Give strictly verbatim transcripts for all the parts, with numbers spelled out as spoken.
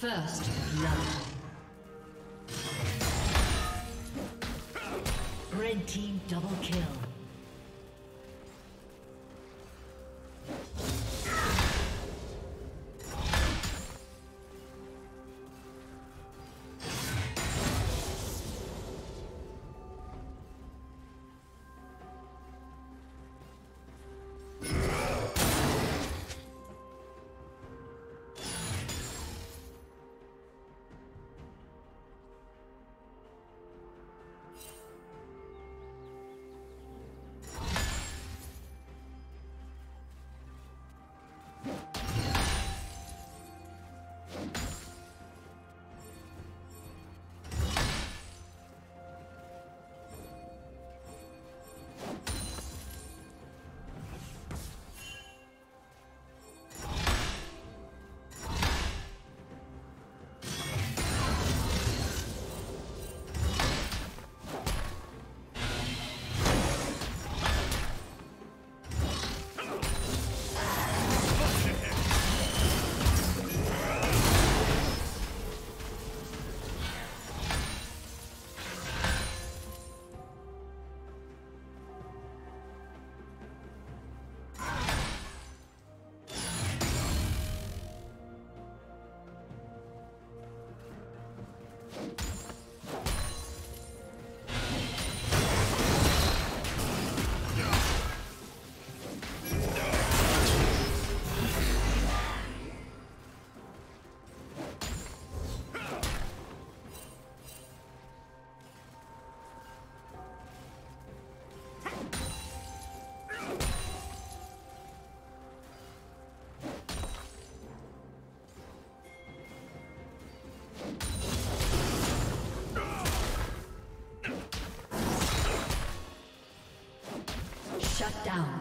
First blood. Red team double kill. Shut down.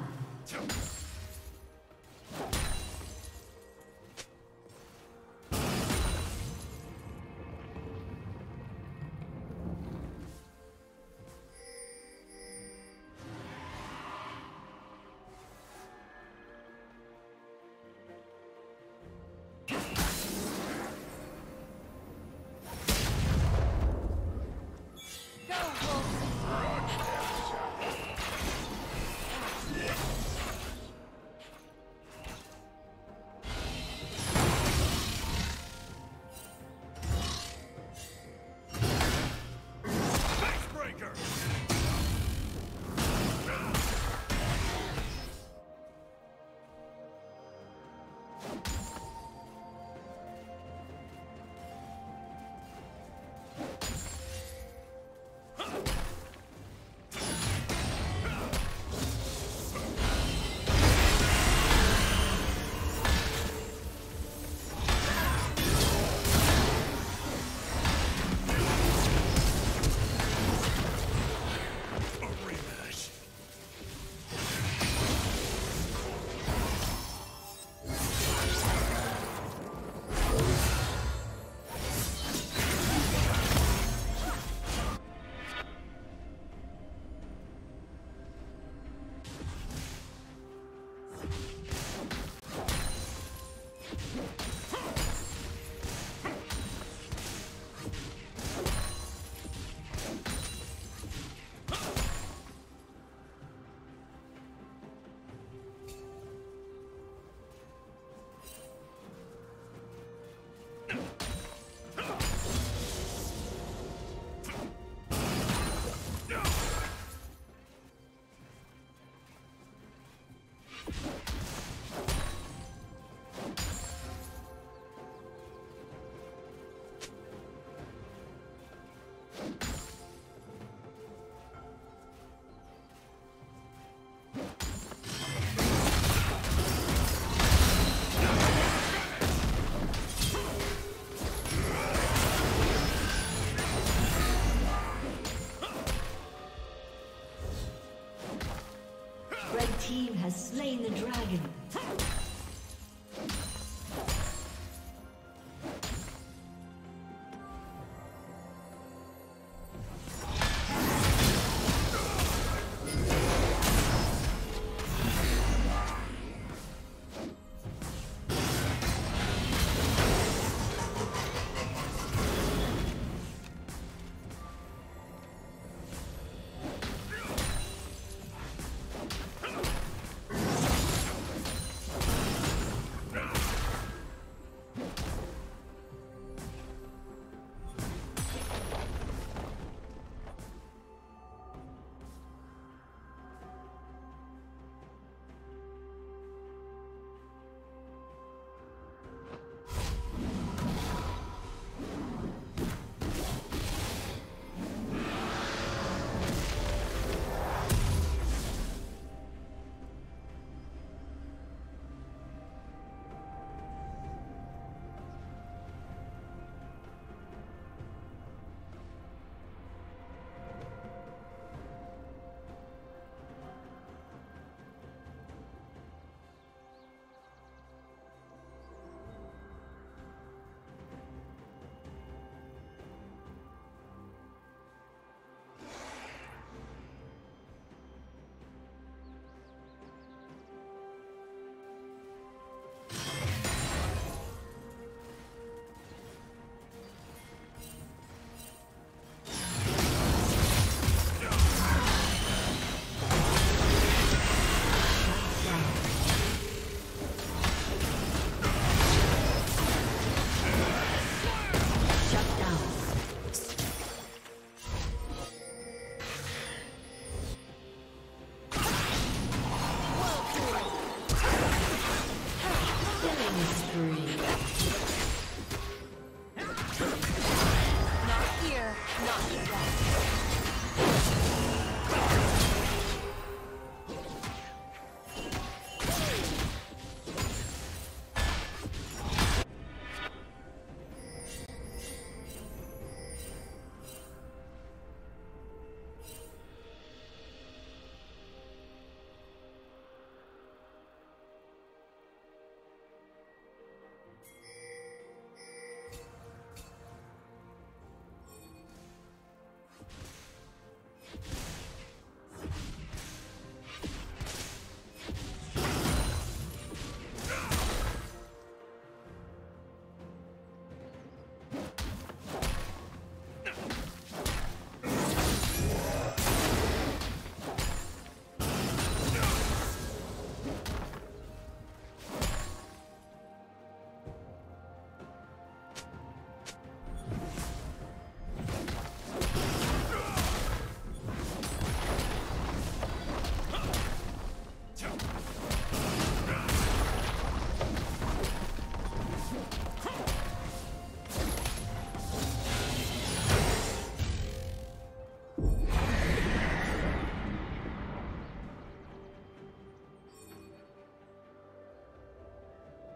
Has slain the dragon.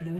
Blue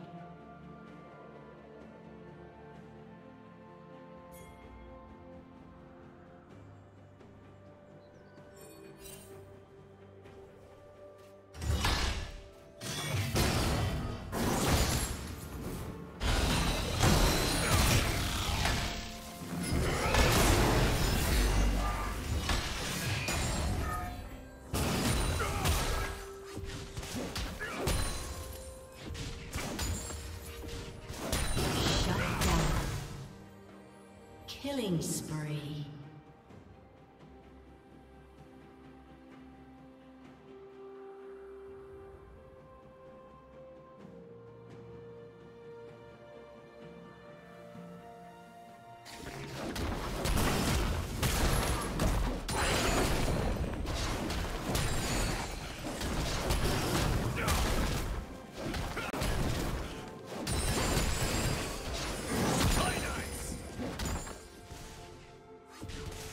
Killing spree.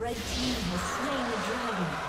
Red team has slain the dragon.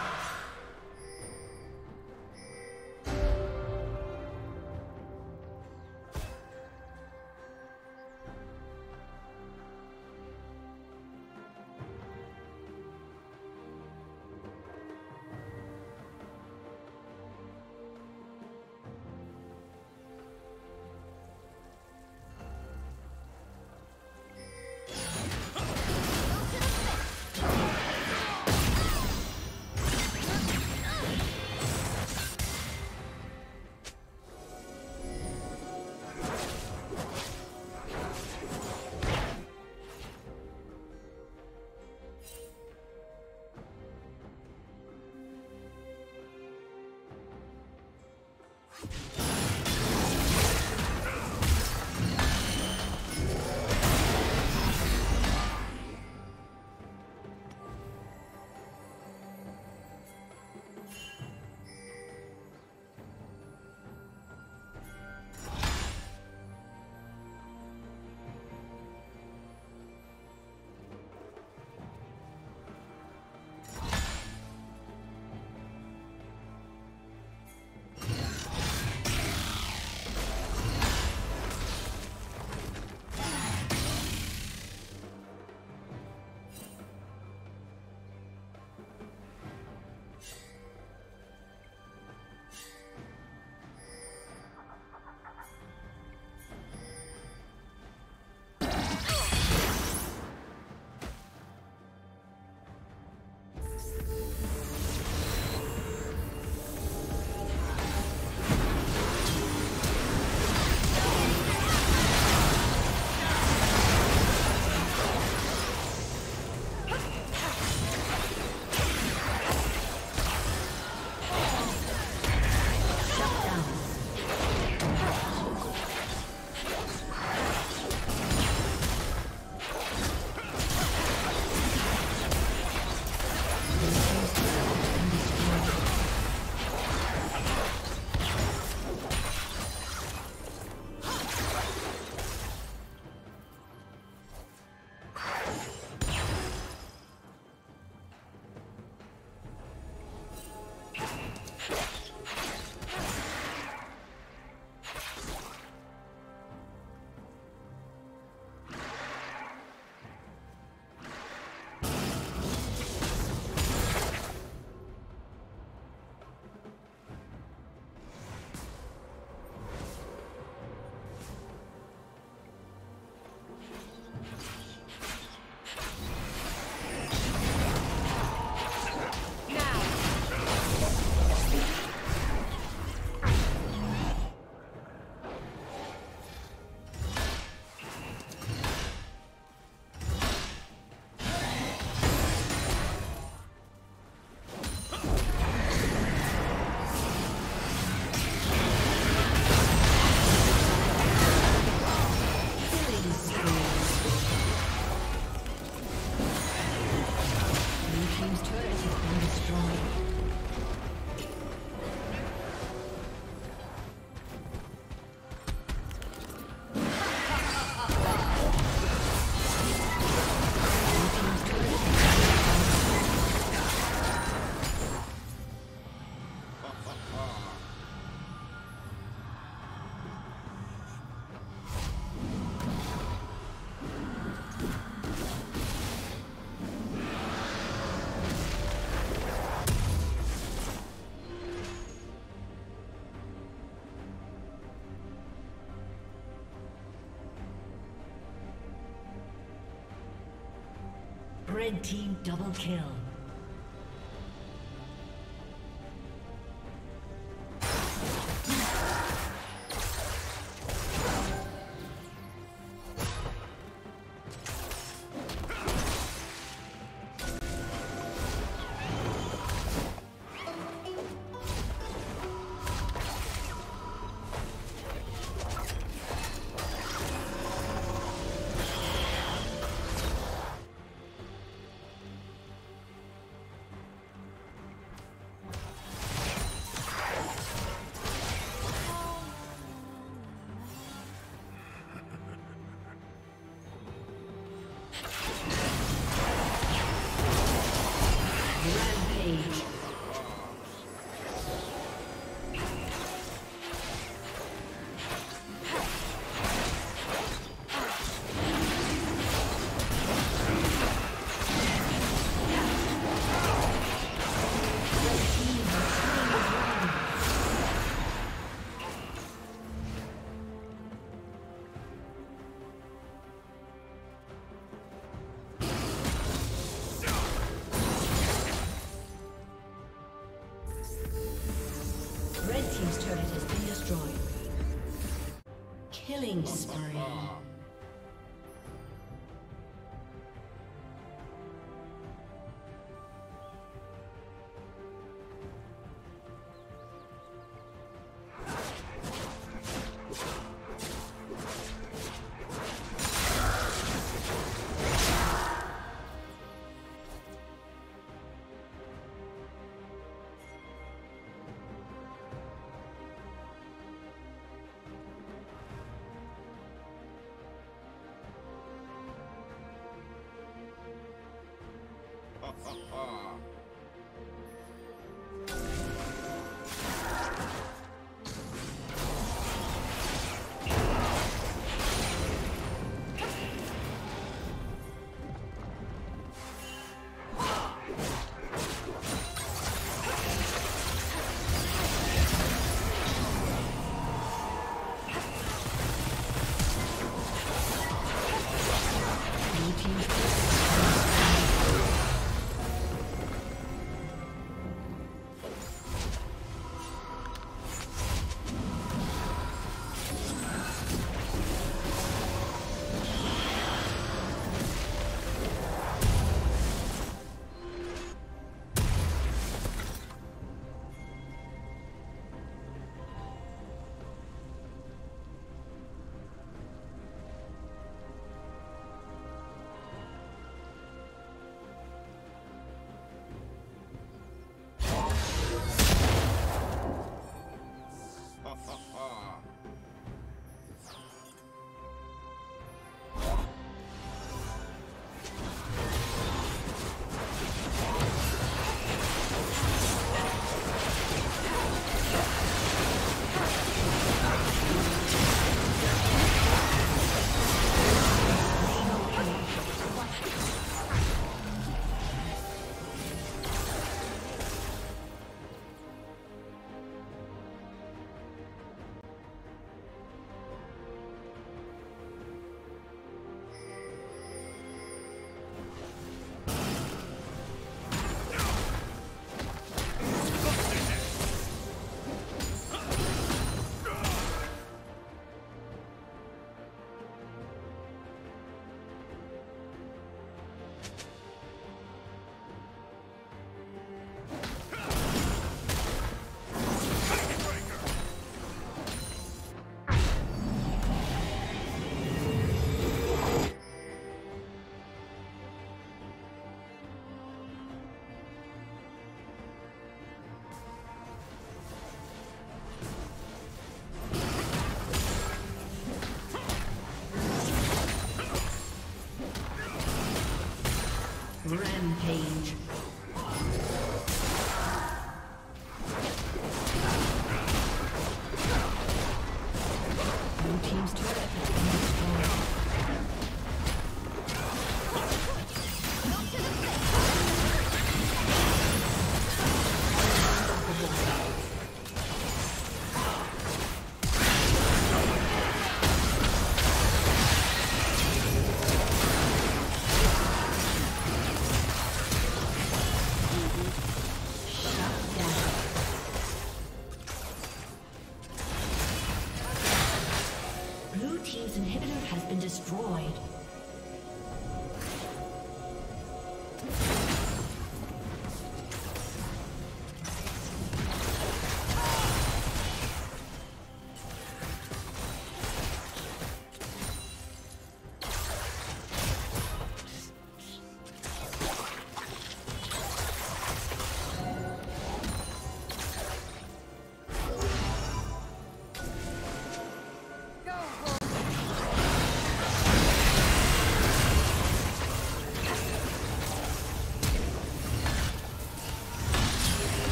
Red team double kill. Killing spree. Ha ha!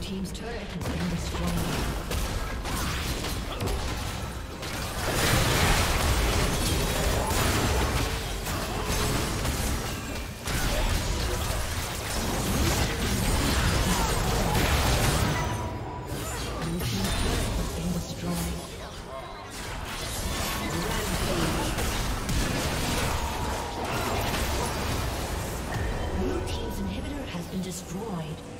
Team's turret has been destroyed. Blue team's inhibitor has been destroyed.